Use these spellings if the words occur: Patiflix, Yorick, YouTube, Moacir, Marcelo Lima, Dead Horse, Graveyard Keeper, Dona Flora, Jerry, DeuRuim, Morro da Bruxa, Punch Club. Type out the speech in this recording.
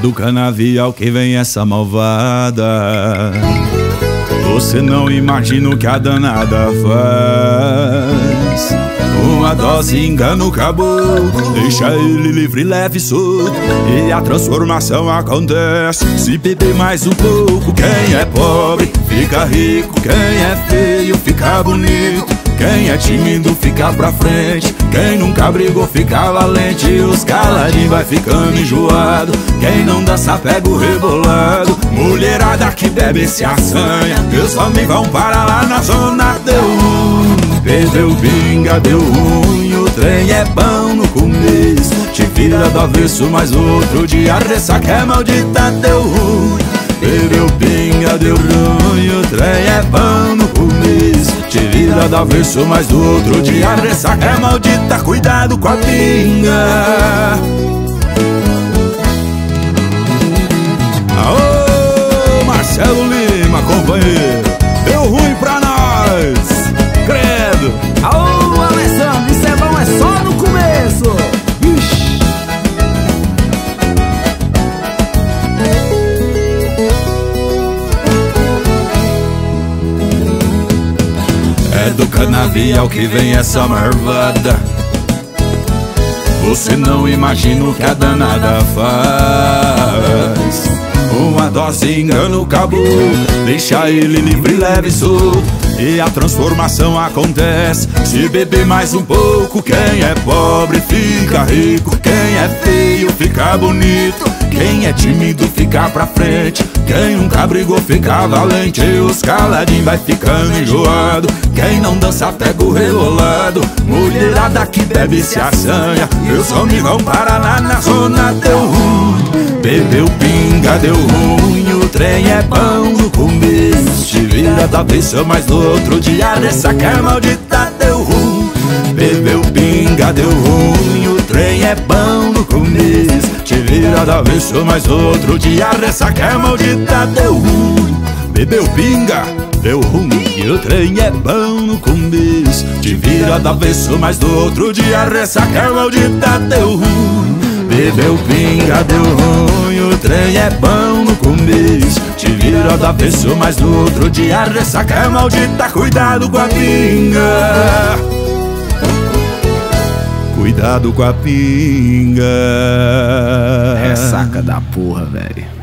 do canavial que vem essa malvada. Você não imagina o que a danada faz. Uma dose engana o caboclo, deixa ele livre, leve e solto, e a transformação acontece. Se beber mais um pouco, quem é pobre fica rico, quem é feio fica bonito, quem é tímido fica pra frente, quem nunca brigou fica valente. Os caladinhos vai ficando enjoado, quem não dança pega o rebolado. Mulherada que bebe se assanha, meus amigos vão para lá na zona. Deu um, perdeu pinga, deu ruim, o trem é bom no começo, te vira do avesso, mas outro dia a ressaca é maldita. Deu ruim, perdeu pinga, deu ruim, o trem é bom no começo, te vira do avesso, mas do outro dia a ressaca é maldita. Cuidado com a pinga. Aô, Marcelo Lima, companheiro, deu ruim pra nós, credo. Aô, Alessandro, isso é bom, é só no começo. Ixi. É do canavial que vem essa marvada. Você não imagina o que a danada faz. Uma dose engana o caboclo, deixa ele livre, leve e solto, e a transformação acontece. Se beber mais um pouco, quem é pobre fica rico, quem é feio fica bonito, quem é tímido fica pra frente, quem nunca brigou fica valente. Os caladinhos vai ficando enjoado, quem não dança pega o rebolado. Mulherada que bebe se assanha, meus homens vão para lá na zona. Deu ruim, bebeu pinga, deu ruim, o trem é bom no começo, te vira da pessoa, mas no outro dia dessa cama maldita. Deu ruim, bebeu pinga, deu ruim, o trem é bom no começo, te vira da vez, mas outro dia ressaca é maldita. Deu ruim, bebeu pinga, deu ruim, e o trem é bom no começo, te vira da vez, mas do outro dia ressaca é maldita. Deu ruim, bebeu pinga, deu ruim, o trem é bom no começo, te vira da vez, mas do outro dia ressaca é maldita. Cuidado com a pinga, cuidado com a pinga. Ressaca da porra, velho.